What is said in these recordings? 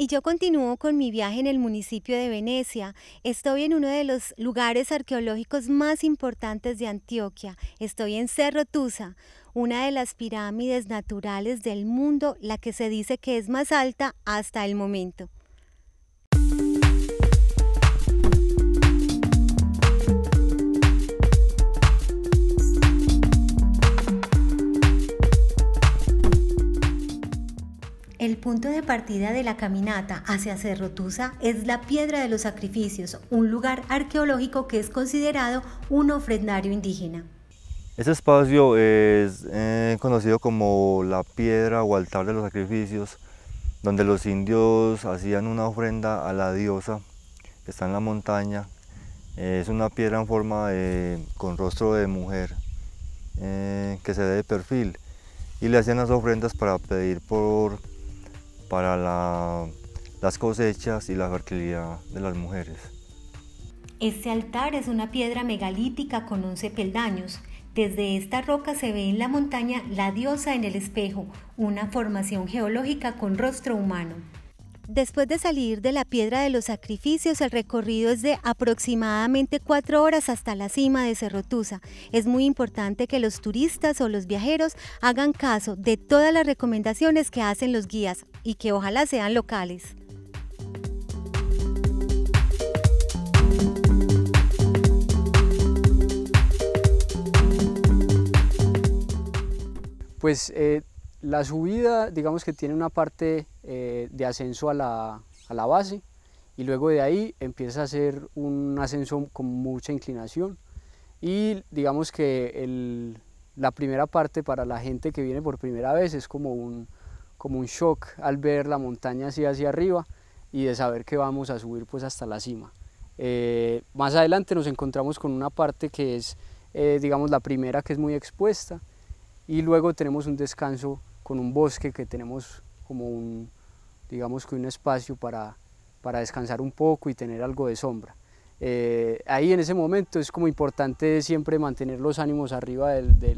Y yo continúo con mi viaje en el municipio de Venecia. Estoy en uno de los lugares arqueológicos más importantes de Antioquia. Estoy en Cerro Tusa, una de las pirámides naturales del mundo, la que se dice que es más alta hasta el momento. El punto de partida de la caminata hacia Cerro Tusa es la Piedra de los Sacrificios, un lugar arqueológico que es considerado un ofrendario indígena. Este espacio es conocido como la Piedra o Altar de los Sacrificios, donde los indios hacían una ofrenda a la diosa que está en la montaña. Es una piedra en forma con rostro de mujer que se ve de perfil, y le hacían las ofrendas para pedir para las cosechas y la fertilidad de las mujeres. Este altar es una piedra megalítica con 11 peldaños. Desde esta roca se ve en la montaña la diosa en el espejo, una formación geológica con rostro humano. Después de salir de la Piedra de los Sacrificios, el recorrido es de aproximadamente 4 horas hasta la cima de Cerro Tusa. Es muy importante que los turistas o los viajeros hagan caso de todas las recomendaciones que hacen los guías y que ojalá sean locales. Pues la subida, digamos que tiene una parte de ascenso a la base, y luego de ahí empieza a ser un ascenso con mucha inclinación, y digamos que la primera parte para la gente que viene por primera vez es como un shock al ver la montaña así hacia arriba y de saber que vamos a subir pues hasta la cima. Más adelante nos encontramos con una parte que es digamos la primera, que es muy expuesta, y luego tenemos un descanso con un bosque que tenemos como un espacio para descansar un poco y tener algo de sombra. Ahí en ese momento es como importante siempre mantener los ánimos arriba de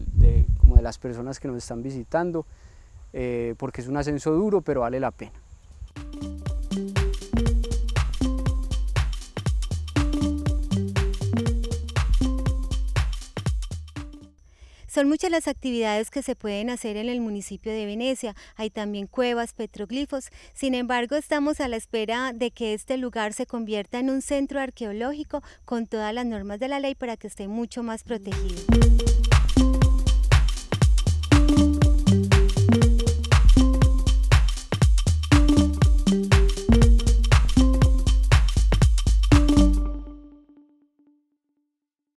las personas que nos están visitando, porque es un ascenso duro, pero vale la pena. Son muchas las actividades que se pueden hacer en el municipio de Venecia. Hay también cuevas, petroglifos. Sin embargo, estamos a la espera de que este lugar se convierta en un centro arqueológico con todas las normas de la ley para que esté mucho más protegido.